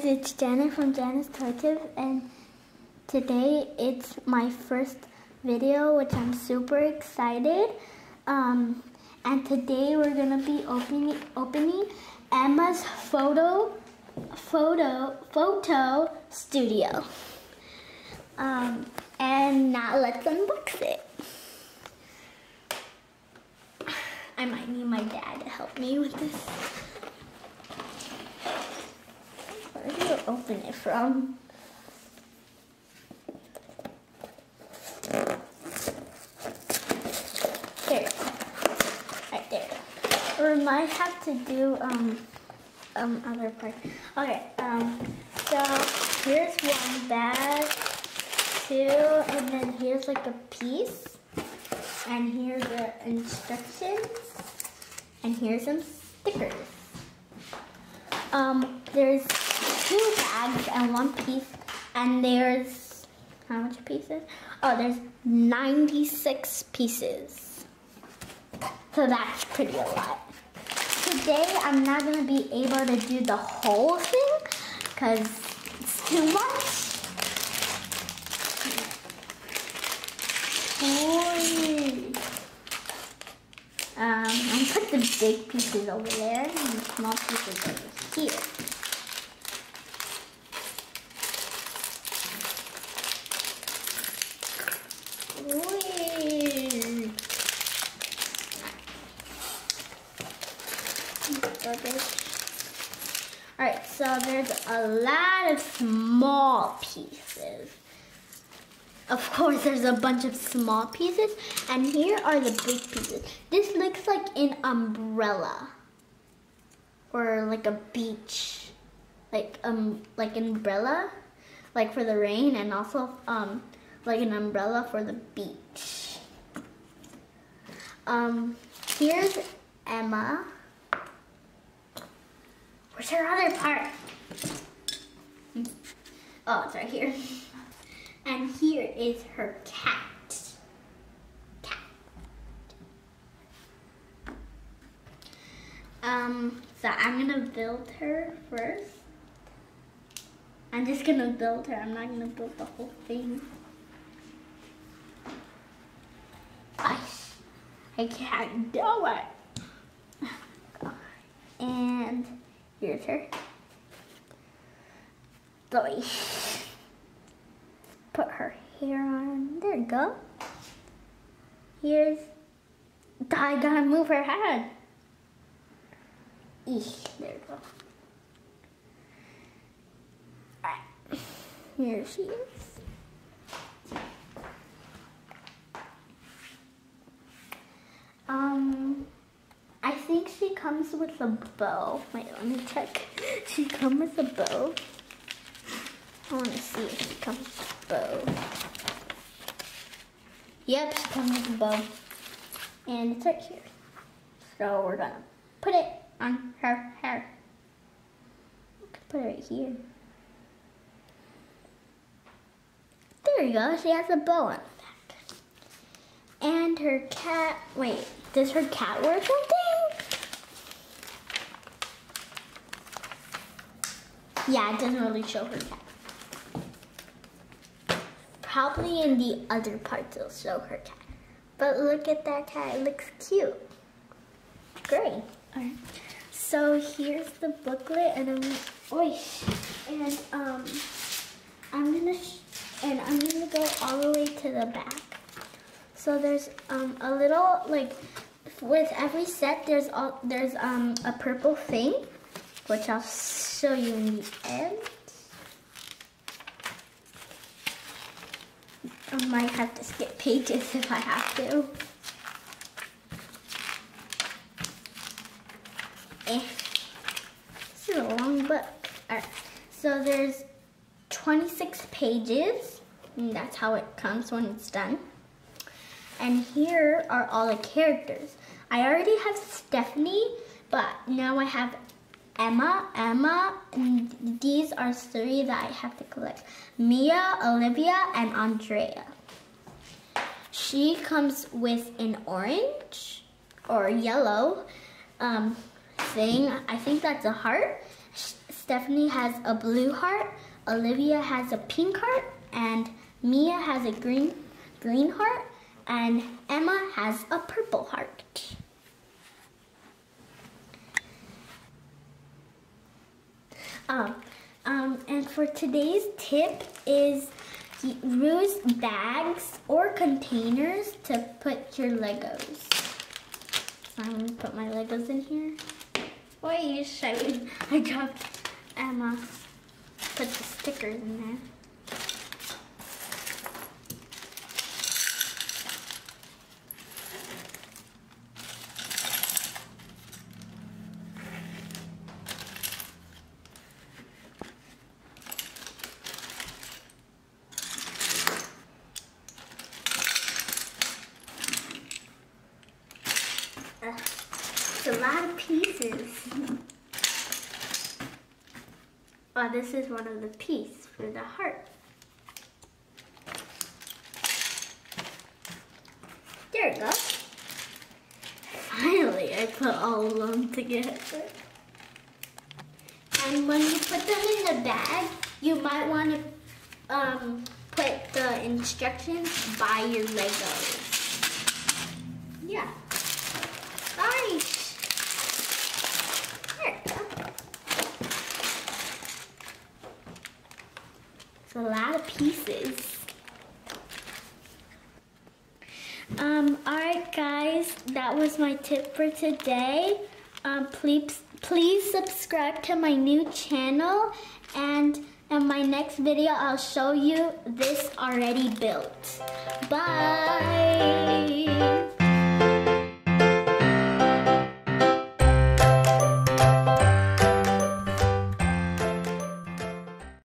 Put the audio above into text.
guys, it's Janet from Janet's Toy Tips, and today it's my first video, which I'm super excited. And today we're gonna be opening Emma's photo studio. And now let's unbox it. I might need my dad to help me with this. Where do you open it from? There. Right there. Or we might have to do other parts. Okay, so here's one bag, two, and then here's like a piece. And here's the instructions, and here's some stickers. There's two bags and one piece, and there's, how much pieces? Oh, there's 96 pieces. So that's pretty a lot. Today, I'm not gonna be able to do the whole thing, because it's too much. I put the big pieces over there and the small pieces over here. Whee! Alright, so there's a lot of small pieces. Of course, there's a bunch of small pieces, and here are the big pieces. This looks like an umbrella, or like a beach, like an umbrella, like for the rain, and also like an umbrella for the beach. Here's Emma. Where's her other part? Oh, it's right here. And here is her cat. So I'm gonna build her first. I'm just gonna build her. I'm not gonna build the whole thing. I can't do it. And here's her. Zoe. Put her hair on. There you go. Here's. I gotta move her head. Eesh, there you go. Alright. Here she is. I think she comes with a bow. Wait, let me check. She comes with a bow. I want to see if she comes with a bow. Yep, she comes with a bow. And it's right here. So we're going to put it on her hair. We can put it right here. There you go. She has a bow on the back. And her cat. Wait, does her cat wear something? Yeah, it doesn't really show her cat. Probably in the other parts it'll show her cat. But look at that cat, it looks cute. Great. Alright. So here's the booklet, and I'm gonna go all the way to the back. So there's a little, like, with every set there's a purple thing, which I'll show you in the end. I might have to skip pages if I have to. This is a long book. Alright, so there's 26 pages, and that's how it comes when it's done. And here are all the characters. I already have Stephanie, but now I have Emma, and these are three that I have to collect. Mia, Olivia, and Andrea. She comes with an orange or yellow thing. I think that's a heart. Stephanie has a blue heart, Olivia has a pink heart, and Mia has a green heart, and Emma has a purple heart. And for today's tip is use bags or containers to put your Legos. So I'm going to put my Legos in here. What are you showing? I dropped Emma. Put the stickers in there. It's a lot of pieces. Oh, this is one of the pieces for the heart. There it goes. Finally, I put all of them together. And when you put them in the bag, you might want to put the instructions by your Legos. Yeah. Nice. There it goes. It's a lot of pieces. Alright guys, that was my tip for today. Please subscribe to my new channel, and in my next video I'll show you this already built. Bye!